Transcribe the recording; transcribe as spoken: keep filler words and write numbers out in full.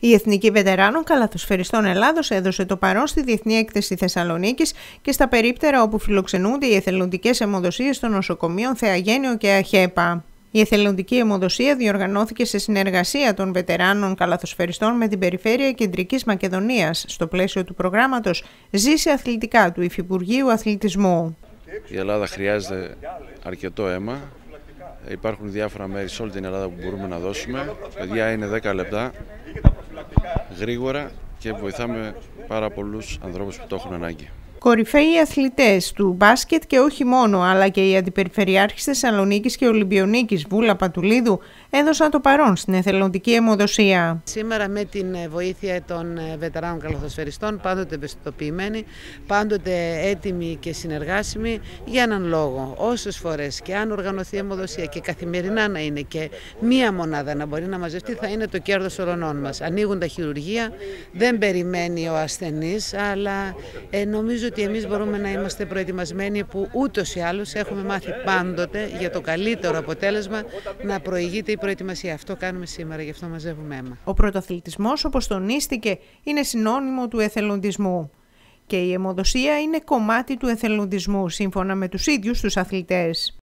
Η Εθνική Βετεράνων Καλαθοσφαιριστών Ελλάδος έδωσε το παρόν στη Διεθνή Έκθεση Θεσσαλονίκης και στα περίπτερα όπου φιλοξενούνται οι εθελοντικές αιμοδοσίες των νοσοκομείων Θεαγένιο και Αχέπα. Η εθελοντική αιμοδοσία διοργανώθηκε σε συνεργασία των βετεράνων καλαθοσφαιριστών με την περιφέρεια Κεντρικής Μακεδονίας στο πλαίσιο του προγράμματος «Ζήσε Αθλητικά» του Υφυπουργείου Αθλητισμού. Η Ελλάδα χρειάζεται αρκετό αίμα. Υπάρχουν διάφορα μέρη σε όλη την Ελλάδα που μπορούμε να δώσουμε. Παιδιά, είναι δέκα λεπτά, γρήγορα, και βοηθάμε πάρα πολλούς ανθρώπους που το έχουν ανάγκη. Κορυφαίοι αθλητές του μπάσκετ και όχι μόνο, αλλά και οι αντιπεριφερειάρχες Θεσσαλονίκης και Ολυμπιονίκης Βούλα Πατουλίδου έδωσαν το παρόν στην εθελοντική αιμοδοσία. Σήμερα, με την βοήθεια των βετεράνων καλαθοσφαιριστών, πάντοτε ευαισθητοποιημένοι, πάντοτε έτοιμοι και συνεργάσιμοι για έναν λόγο. Όσες φορές και αν οργανωθεί η αιμοδοσία και καθημερινά να είναι και μία μονάδα να μπορεί να μαζευτεί, θα είναι το κέρδος όλων μας. Ανοίγουν τα χειρουργεία, δεν περιμένει ο ασθενής, αλλά ε, νομίζω ότι εμείς μπορούμε να είμαστε προετοιμασμένοι, που ούτως ή άλλως έχουμε μάθει πάντοτε για το καλύτερο αποτέλεσμα να προηγείται η προετοιμασία. Αυτό κάνουμε σήμερα, γι' αυτό μαζεύουμε αίμα. Ο πρωτοαθλητισμός, όπως τονίστηκε, είναι συνώνυμο του εθελοντισμού. Και η αιμοδοσία είναι κομμάτι του εθελοντισμού, σύμφωνα με τους ίδιους τους αθλητές.